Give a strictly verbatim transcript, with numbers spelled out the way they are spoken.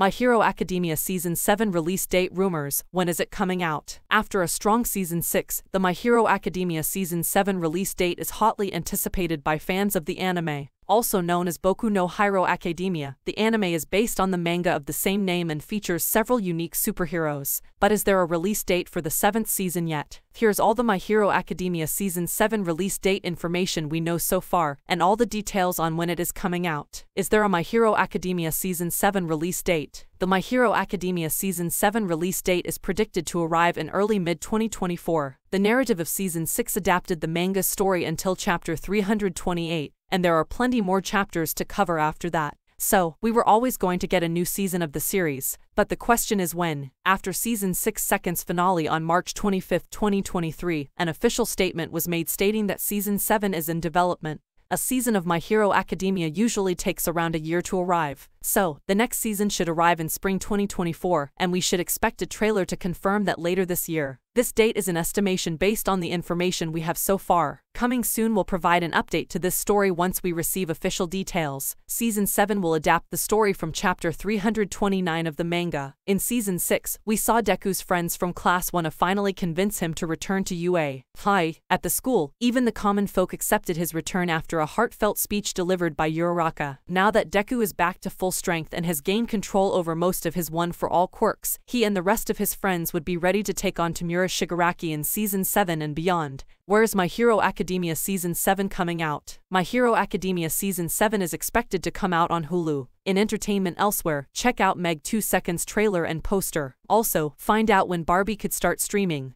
My Hero Academia Season seven release date rumors, when is it coming out? After a strong Season six, the My Hero Academia Season seven release date is hotly anticipated by fans of the anime. Also known as Boku no Hero Academia, the anime is based on the manga of the same name and features several unique superheroes, but is there a release date for the seventh season yet? Here's all the My Hero Academia Season seven release date information we know so far, and all the details on when it is coming out. Is there a My Hero Academia Season seven release date? The My Hero Academia Season seven release date is predicted to arrive in early mid twenty twenty-four. The narrative of Season six adapted the manga story until chapter three hundred twenty-eight, and there are plenty more chapters to cover after that. So, we were always going to get a new season of the series, but the question is when. After Season six second's finale on March twenty-fifth, twenty twenty-three, an official statement was made stating that Season seven is in development. A season of My Hero Academia usually takes around a year to arrive, so the next season should arrive in spring twenty twenty-four, and we should expect a trailer to confirm that later this year. This date is an estimation based on the information we have so far. Coming soon will provide an update to this story once we receive official details. Season seven will adapt the story from chapter three hundred twenty-nine of the manga. In Season six, we saw Deku's friends from Class one A finally convince him to return to U A. Hi. At the school, even the common folk accepted his return after a heartfelt speech delivered by Uraraka. Now that Deku is back to full strength and has gained control over most of his one-for-all quirks, he and the rest of his friends would be ready to take on Tamura Shigaraki in Season seven and beyond. Where is My Hero Academia Season seven coming out? My Hero Academia Season seven is expected to come out on Hulu. In entertainment elsewhere, check out Meg two Second's trailer and poster. Also, find out when Barbie could start streaming.